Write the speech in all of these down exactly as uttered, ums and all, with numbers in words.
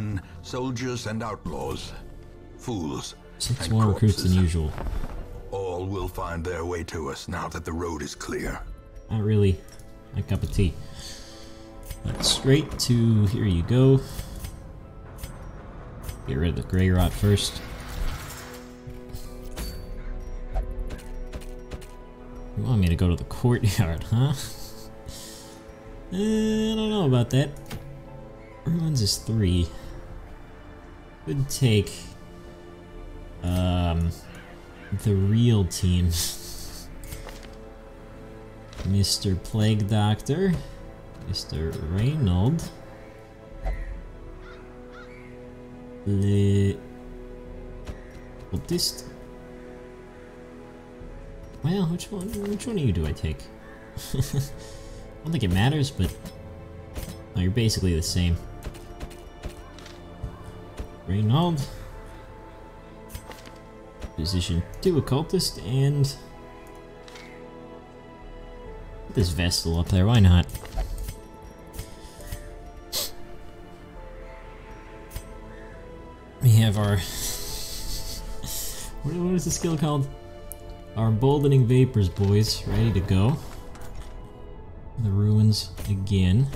men, soldiers and outlaws, fools Six and more corpses. recruits than usual. All will find their way to us now that the road is clear. Not really my cup of tea. But straight to here you go. Get rid of the grey rot first. You want me to go to the courtyard, huh? Uh, I don't know about that. Ruins is three. Could take um the real team. Mister Plague Doctor, Mister Reynauld, Le Occultist. Well, which one? Which one of you do I take? I don't think it matters, but no, you're basically the same. Reynauld, position two occultist, and put this Vestal up there. Why not? We have our what, what is the skill called? Our Emboldening Vapors, boys, ready to go. The ruins again.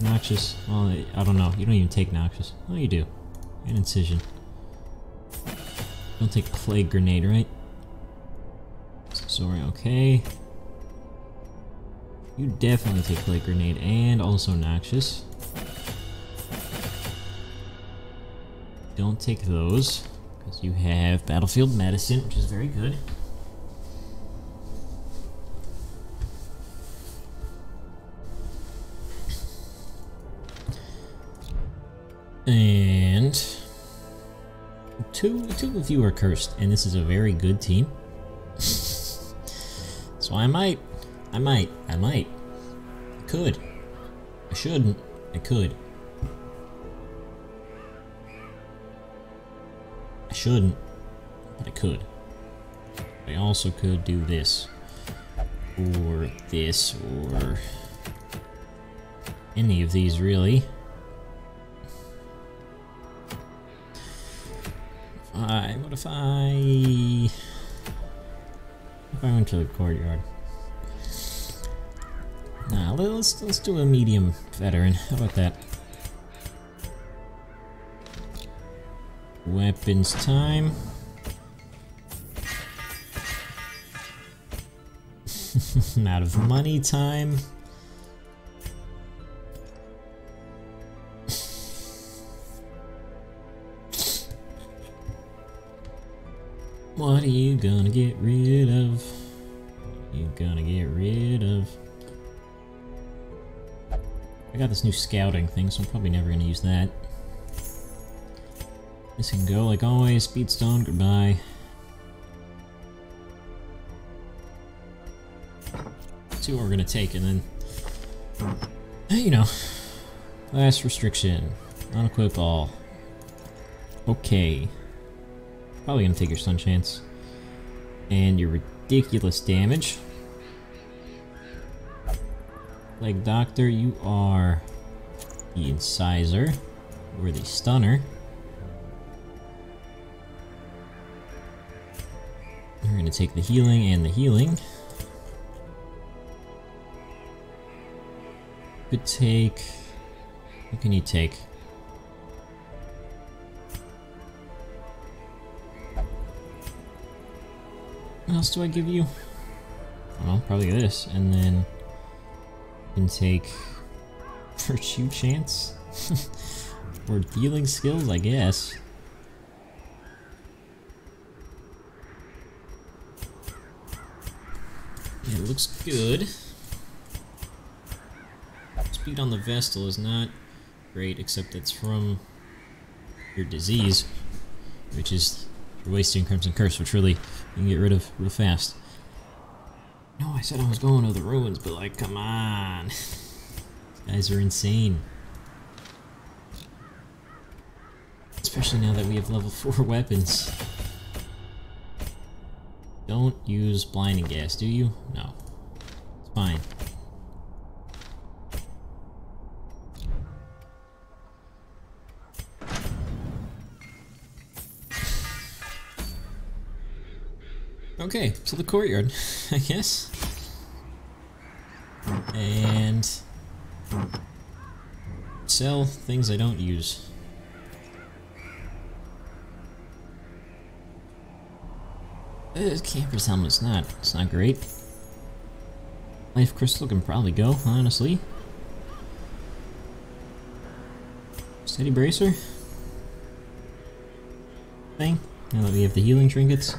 Noxious. Well, I don't know. You don't even take Noxious. Oh, you do. And Incision. Don't take Plague Grenade, right? Sorry, okay. You definitely take Plague Grenade and also Noxious. Don't take those, because you have Battlefield Medicine, which is very good. And two, two of you are cursed, and this is a very good team. So I might, I might, I might, I could, I shouldn't, I could, I shouldn't, but I could. I also could do this, or this, or any of these really. I, what if I... if I went to the courtyard? Nah, let's, let's do a medium veteran. How about that? Weapons time. Out of money time. What are you gonna get rid of? What are you gonna get rid of? I got this new scouting thing, so I'm probably never gonna use that. This can go like always. Speedstone, goodbye. See what we're gonna take, and then you know, last restriction, unequip all. Okay. Probably gonna take your stun chance and your ridiculous damage. Like Doctor, you are the incisor or the stunner. We're gonna take the healing and the healing. Could take. What can you take? What else do I give you? Well, probably this, and then you can take virtue chance or dealing skills, I guess. It looks good. Speed on the Vestal is not great, except it's from your disease, which is Wasting Crimson Curse, which really you can get rid of real fast. No, I said I was going to the ruins, but like, come on. These guys are insane. Especially now that we have level four weapons. Don't use blinding gas, do you? No. It's fine. Okay, to the courtyard, I guess. And sell things I don't use. Uh, camper's helmet's not, it's not great. Life crystal can probably go, honestly. Steady bracer thing. Now that we have the healing trinkets.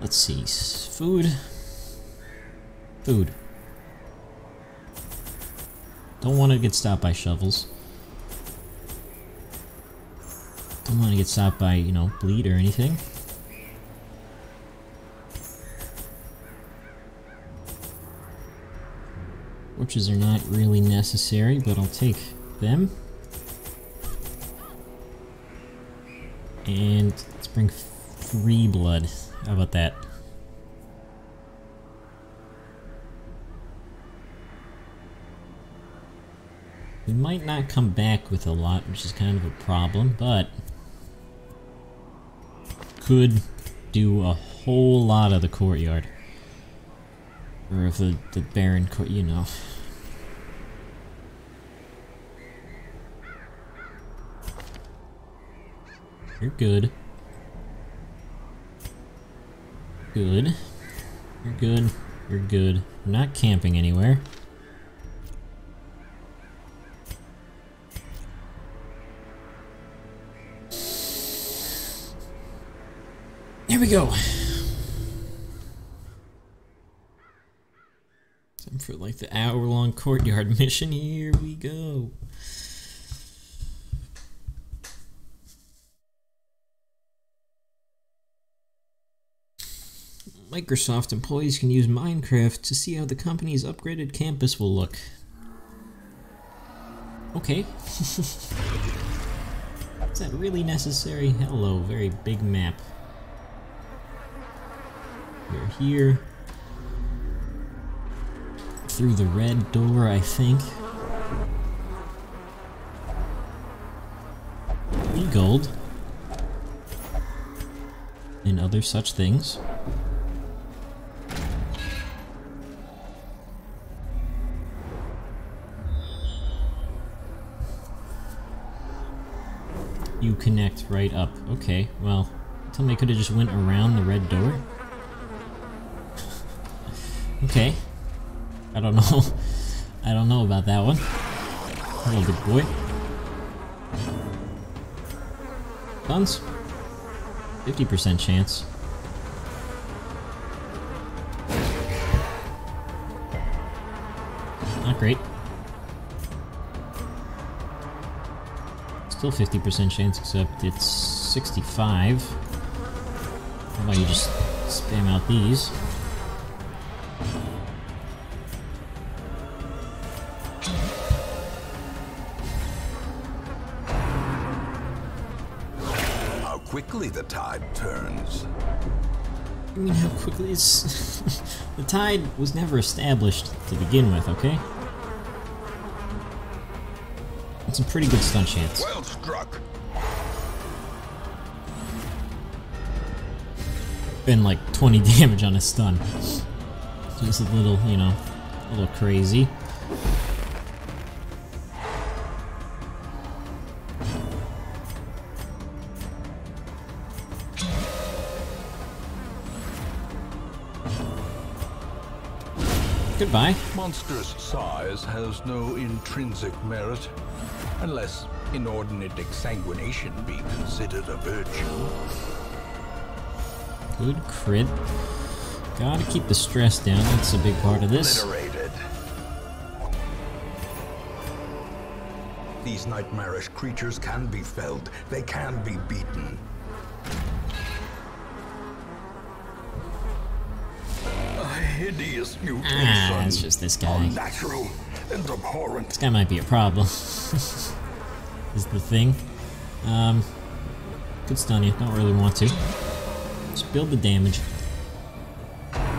Let's see. Food. Food. Don't want to get stopped by shovels. Don't want to get stopped by, you know, bleed or anything. Torches are not really necessary, but I'll take them. And let's bring free blood. How about that? We might not come back with a lot, which is kind of a problem, but could do a whole lot of the courtyard. Or of the, the barren court, you know. You're good. Good. You're good. You're good. We're not camping anywhere. Here we go. Time for like the hour-long courtyard mission. Here we go. Microsoft employees can use Minecraft to see how the company's upgraded campus will look. Okay. Is that really necessary? Hello, very big map. We're here. Through the red door, I think. Free gold. And other such things. You connect right up. Okay, well, tell me I could have just went around the red door. Okay. I don't know. I don't know about that one. Hello, big boy. Guns. fifty percent chance. Not great. Still fifty percent chance, except it's sixty-five. How about you just spam out these? How quickly the tide turns. I mean, how quickly it's... The tide was never established to begin with, okay? It's a pretty good stun chance. Well struck. Been like twenty damage on a stun. Just a little, you know, a little crazy. Goodbye. Monstrous size has no intrinsic merit. Unless inordinate exsanguination be considered a virtue. Good crit. Gotta keep the stress down, that's a big part of this. Obliterated. These nightmarish creatures can be felled, they can be beaten. A hideous mutation. Ah, it's just this guy. Unnatural. And abhorrent. This guy might be a problem. Is the thing. Um, could stun you. Don't really want to. Just build the damage.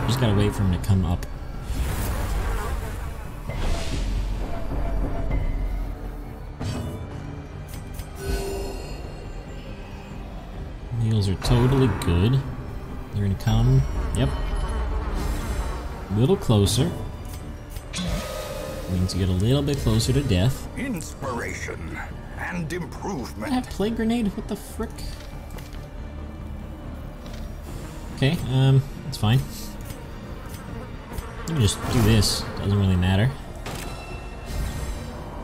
Just gotta wait for him to come up. Heals are totally good. They're gonna come. Yep. A little closer. Means you get a little bit closer to death. Inspiration and improvement. That plague grenade? What the frick? Okay, um, that's fine. You can just do this. Doesn't really matter.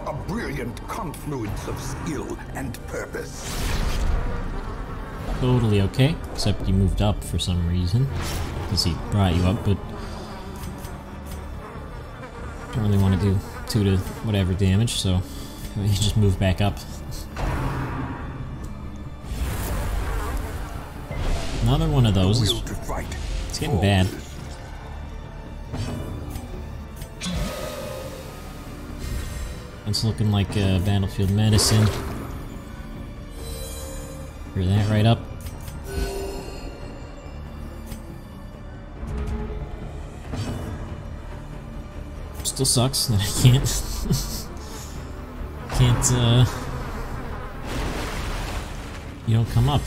A brilliant confluence of skill and purpose. Totally okay. Except you moved up for some reason. Because he brought you up, but don't really want to do two to whatever damage, so you just move back up. Another one of those. It's getting bad. It's looking like uh, Battlefield Medicine. Hear that right up. Still sucks that I can't. Can't, uh. You don't come up.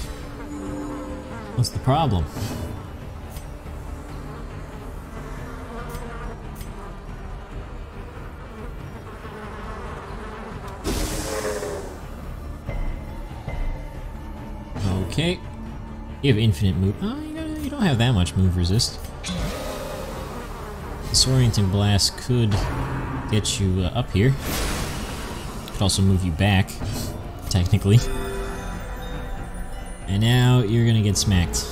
What's the problem? Okay. You have infinite move. Oh, you don't, you don't have that much move resist. Disorienting Blast could get you uh, up here. Could also move you back, technically. And now you're gonna get smacked.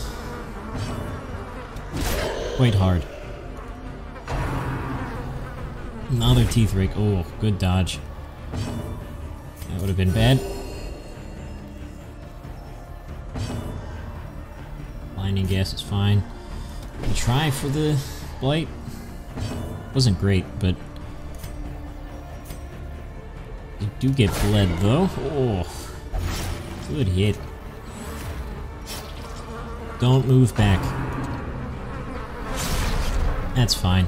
Quite hard. Another Teeth Rake. Oh, good dodge. That would have been bad. Blinding Gas is fine. We'll try for the Blight. Wasn't great, but you do get bled though. Oh, good hit. Don't move back. That's fine.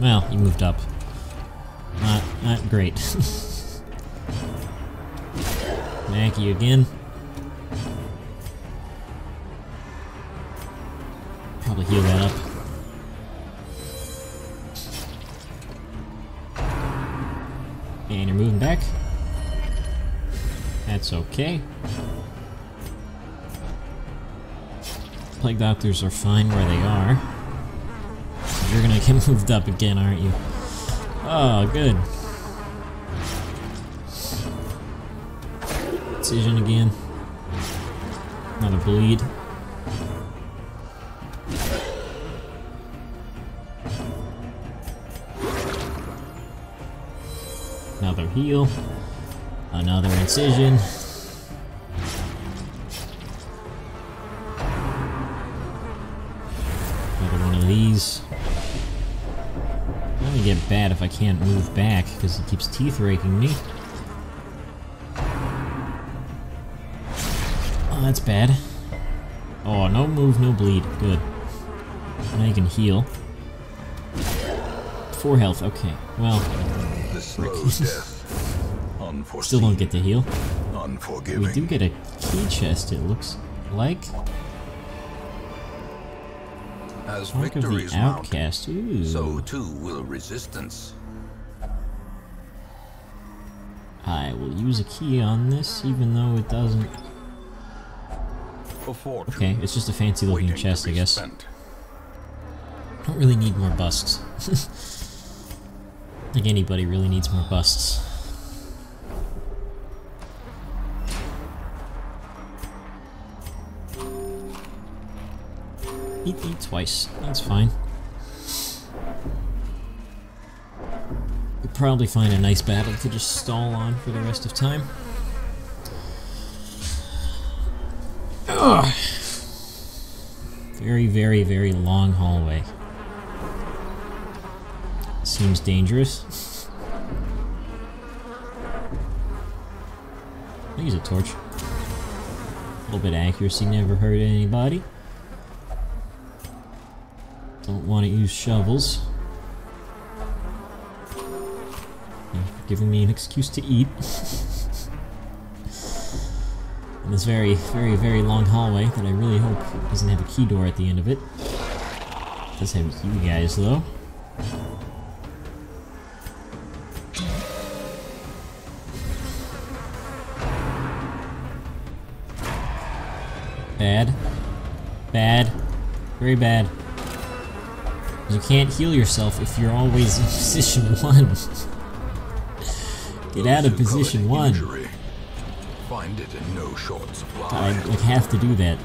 Well, you moved up. Not, not great. Maggie again. Probably heal that up. And you're moving back. That's okay. Plague Doctors are fine where they are. So you're gonna get moved up again, aren't you? Oh, good. Incision again. Another bleed. Another heal, another incision. Another one of these. I'm gonna get bad if I can't move back because he keeps teeth raking me. Oh, that's bad. Oh, no move, no bleed. Good. Now you can heal. Four health, okay. Well. Death, still don't get the heal. We do get a key chest, it looks like. As victories mount, so too will resistance. I will use a key on this, even though it doesn't. Okay, it's just a fancy looking chest, I guess. Spent. Don't really need more busts. I think anybody really needs more busts. Eat, eat twice. That's fine. We'll probably find a nice battle to just stall on for the rest of time. Ugh. Very, very, very long hallway. Seems dangerous. I use a torch. A little bit of accuracy never hurt anybody. Don't want to use shovels. Giving me an excuse to eat. in this very, very, very long hallway that I really hope doesn't have a key door at the end of it. It does have you guys, though. Bad. Bad. Very bad. You can't heal yourself if you're always in position one. Get out of position one. Find it in no short supply. I like, have to do that.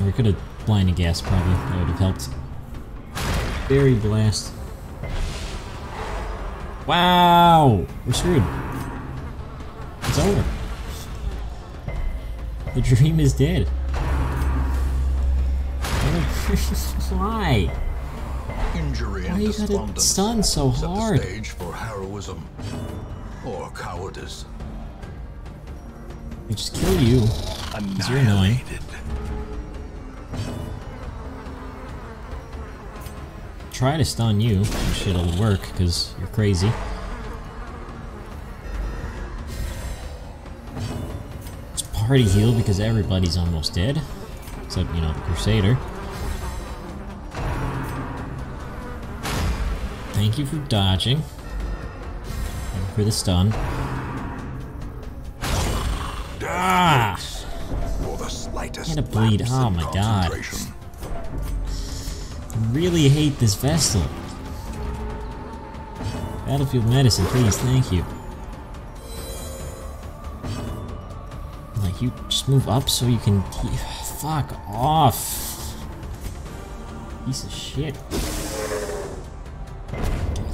Or I could have blinding gas, probably. That would have helped. Fairy blast. Wow! We're screwed. It's over. The dream is dead. Why? Injury and you gotta stun so hard? Set the stage for heroism or cowardice. They just kill you. You're annoying. Try to stun you. That shit will work because you're crazy. It's party heal because everybody's almost dead, except you know the Crusader. Thank you for dodging. Thank you for the stun. Ah! Get a bleed. Oh my god. I really hate this Vestal. Battlefield Medicine, please, thank you. Like, you just move up so you can. Fuck off! Piece of shit.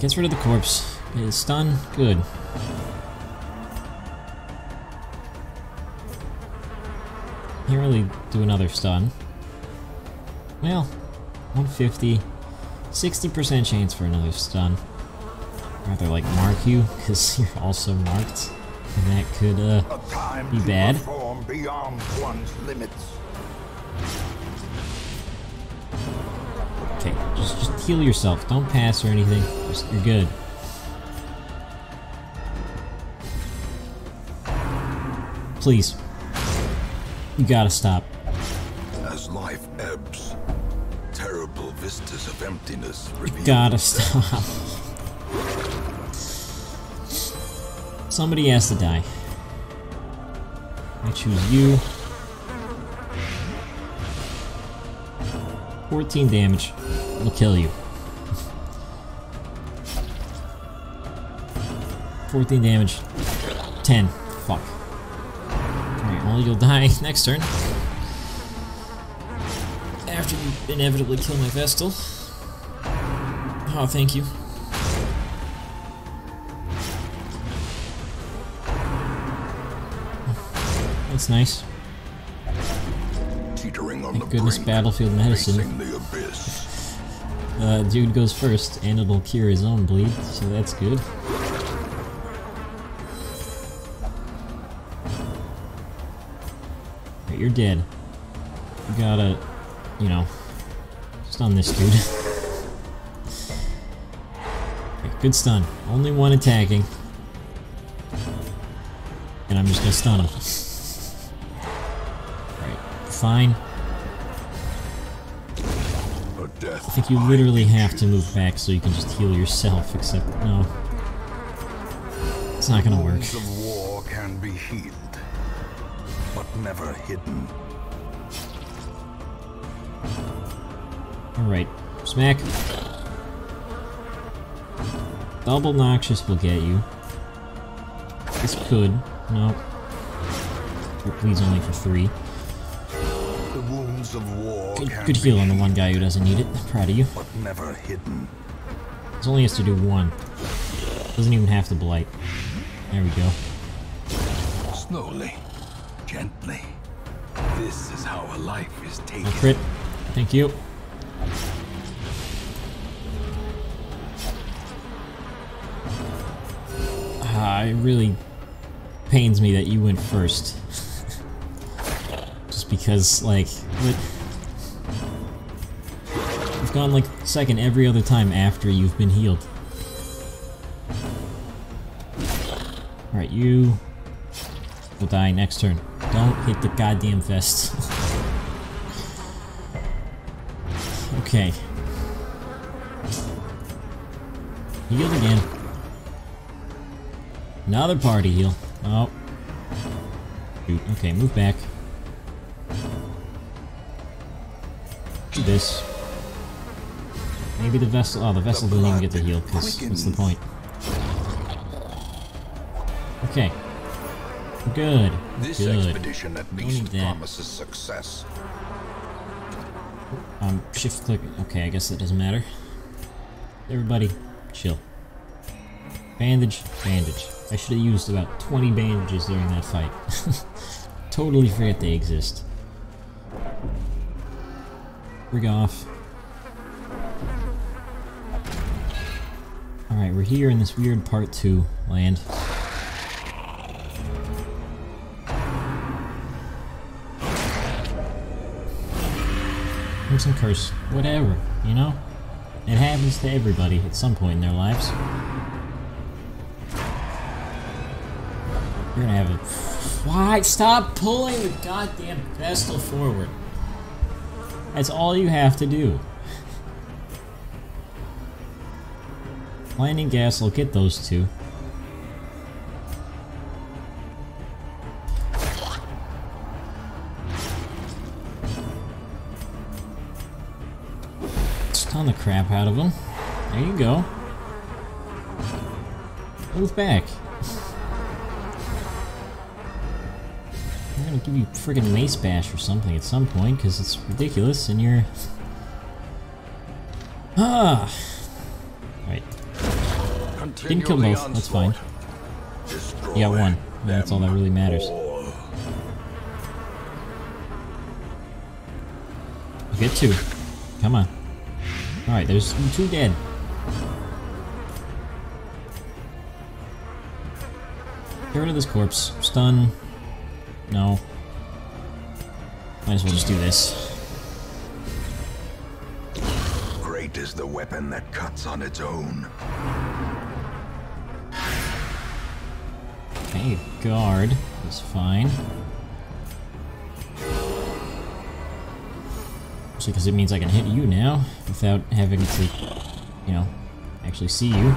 Gets rid of the corpse. It is stunned. Good. Can't really do another stun. Well, one fifty. sixty percent chance for another stun. I'd rather like mark you, because you're also marked. And that could uh be bad. Beyond one's limits. Okay, just, just heal yourself. Don't pass or anything. Just, you're good. Please. You gotta stop. As life ebbs, terrible vistas of emptiness reveal. You gotta stop. Somebody has to die. I choose you. fourteen damage. It'll kill you. fourteen damage. ten. Fuck. Alright, well, you'll die next turn. After you inevitably kill my Vestal. Oh, thank you. That's nice. Thank goodness, Battlefield Medicine. Uh, dude goes first, and it'll cure his own bleed, so that's good. Alright, you're dead. You gotta, you know, stun this dude. Okay, good stun. Only one attacking. And I'm just gonna stun him. Alright, fine. I think you literally have to move back so you can just heal yourself, except, no. It's not gonna work. The wounds of war can be healed, but never hidden. Alright, smack. Double Noxious will get you. This could. No. Nope. Please only for three. The wounds of war good, good heal on the one guy who doesn't need it. I'm proud of you. But never hidden. This only has to do one. Doesn't even have to blight. There we go. Slowly, gently. This is how a life is taken. Crit. Thank you. Ah, it really pains me that you went first. Because, like, what? I've gone, like, second every other time after you've been healed. Alright, you will die next turn. Don't hit the goddamn vest. Okay. Healed again. Another party heal. Oh. Shoot. Okay, move back. Do this. Maybe the Vestal. Oh, the Vestal didn't even get the heal, because what's the point? Okay. Good. This Good. expedition at least promises success. Um, shift click. Okay, I guess that doesn't matter. Everybody, chill. Bandage, bandage. I should have used about twenty bandages during that fight. Totally forget they exist. Rig off. Alright, we're here in this weird part two land. Crimson Curse, whatever, you know? It happens to everybody at some point in their lives. You're gonna have a... Why? Stop pulling the goddamn Vestal forward. That's all you have to do. Blinding Gas will get those two. Stun the crap out of them. There you go. Move back. I'm gonna give you friggin' Mace Bash or something at some point, because it's ridiculous and you're... Ah! Alright. Didn't kill both, that's fine. You got one. That's all that really matters. I'll get two. Come on. Alright, there's two dead. Get rid of this corpse. Stun. No. Might as well just do this. Great is the weapon that cuts on its own. Okay, guard is fine. Because it means I can hit you now without having to, you know, actually see you.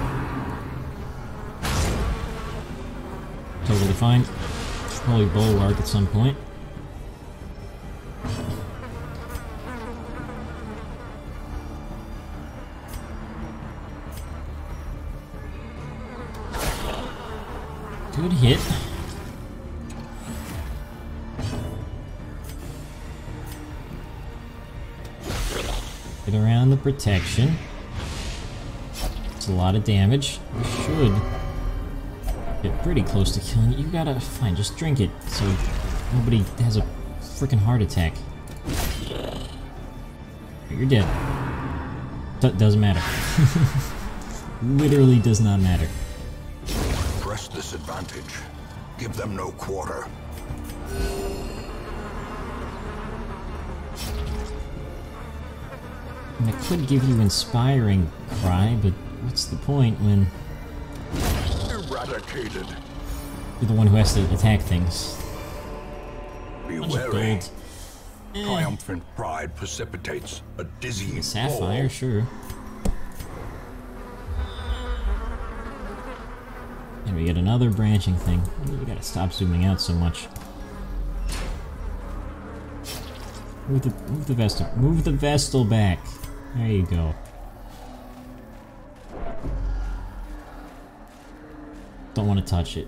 Totally fine. Probably Bulwark at some point. Good hit. Get around the protection. It's a lot of damage. We should get pretty close to killing it. You gotta... Fine, just drink it so nobody has a freaking heart attack. But you're dead. That doesn't matter. Literally does not matter. Press this advantage. Give them no quarter. And I could give you Inspiring Cry, but what's the point when... Eradicated. You're the one who has to attack things. Be wary. Eh. Triumphant pride precipitates a dizzying sapphire, fall. Sure. And we get another branching thing. You gotta stop zooming out so much. Move the, move the Vestal. Move the Vestal back. There you go. Don't want to touch it.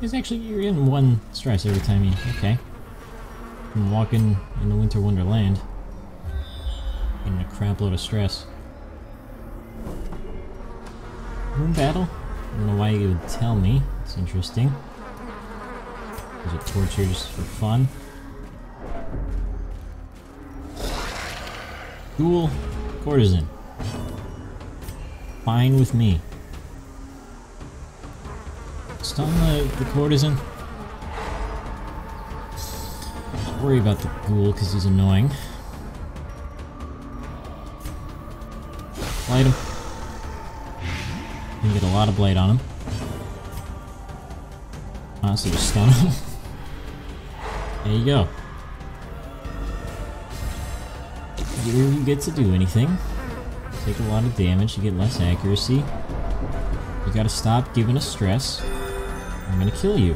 It's actually, you're in one stress every time you... Okay. I'm walking in the Winter Wonderland. In a crap load of stress. Moon battle? I don't know why you would tell me. It's interesting. There's a torch here just for fun. Dual Courtesan. Fine with me. Stun the, the Courtesan. Don't worry about the ghoul because he's annoying. Light him. Can get a lot of Blight on him. Honestly, just stun him. There you go. You don't get to do anything. Take a lot of damage, you get less accuracy. You gotta stop giving us stress. I'm gonna kill you.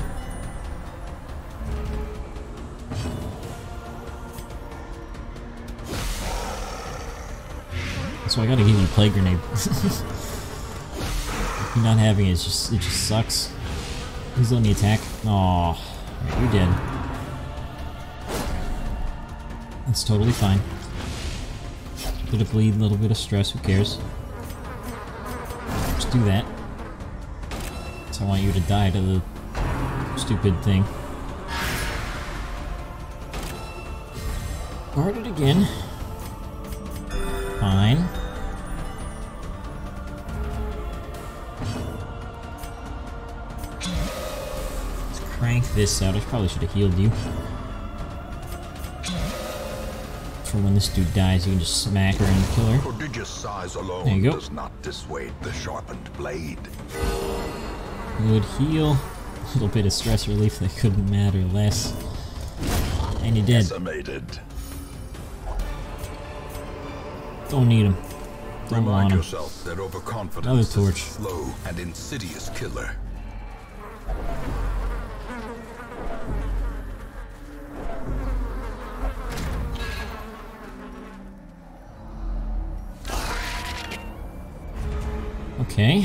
So I gotta give you a Plague Grenade. Not having it, it's just, it just sucks. He's on the attack. Aww. Right, you're dead. That's totally fine. Bit of bleed, a little bit of stress, who cares? Just do that. So I want you to die to the stupid thing. Guard it again. Fine. Let's crank this out. I probably should have healed you. For when this dude dies, you can just smack her and kill her. Prodigious size alone there you go. Does not dissuade the sharpened blade. Good heal. A little bit of stress relief that couldn't matter less. And you're dead. Decimated. Don't need him. Don't Remind him. yourself that overconfidence Another torch. is a slow and insidious killer. Okay.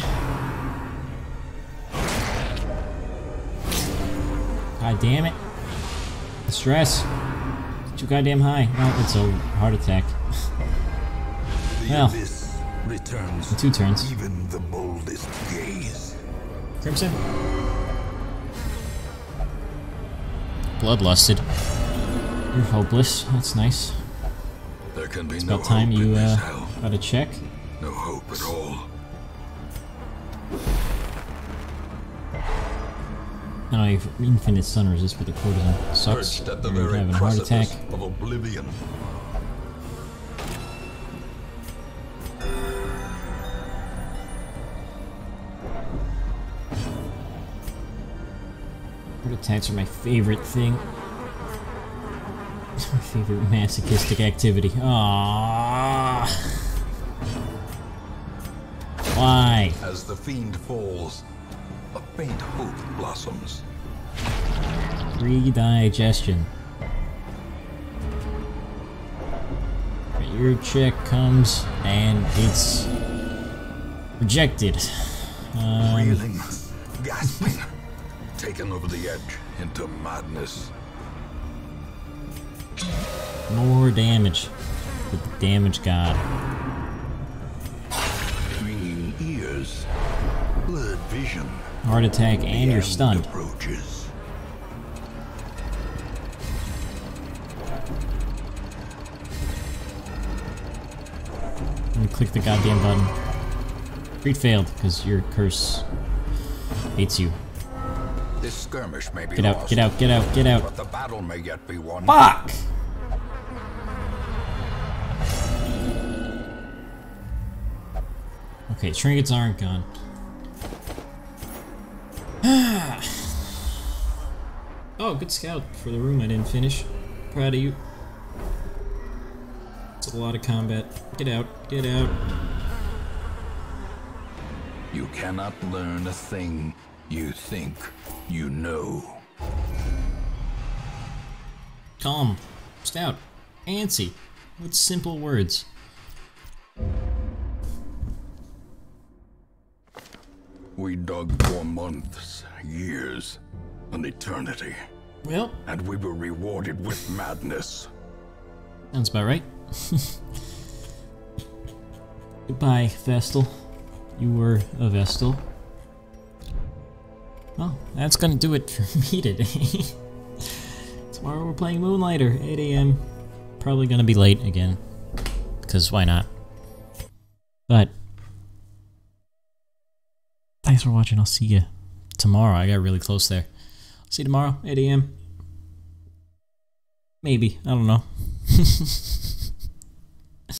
God damn it. The stress. It's too goddamn high. No, it's a heart attack. Well, returns in two turns. Even the boldest gaze. Crimson. Bloodlusted. You're hopeless. That's nice. There can be it's about no time hope you uh, got a check. No hope at all. No, I have infinite sun resist, but the cortisone sucks. At the very having a heart attack. Of oblivion. Heart attacks are my favorite thing. It's my favorite masochistic activity. Ah! Why? As the fiend falls, a faint hope blossoms. Redigestion. Your check comes and it's rejected. Um, Reeling, gasping. Taken over the edge into madness. More damage. The damage god. Ringing ears. Blurred vision. Heart attack and you're stunned. Approaches. Let me click the goddamn button. Creed failed because your curse hates you. This skirmish may be get out, lost, get out, get out, get out. But the battle may yet be won. Fuck! Okay, trinkets aren't gone. Oh, good scout for the room I didn't finish. Proud of you. It's a lot of combat. Get out, get out. You cannot learn a thing you think. You know. Calm, stout, antsy, with simple words. We dug for months, years, an eternity. Well. And we were rewarded with madness. Sounds about right. Goodbye, Vestal. You were a Vestal. Well, that's gonna do it for me today. Tomorrow we're playing Moonlighter, eight A M Probably gonna be late again, because why not? But, thanks for watching, I'll see you tomorrow. I got really close there. I'll see you tomorrow, eight A M Maybe, I don't know.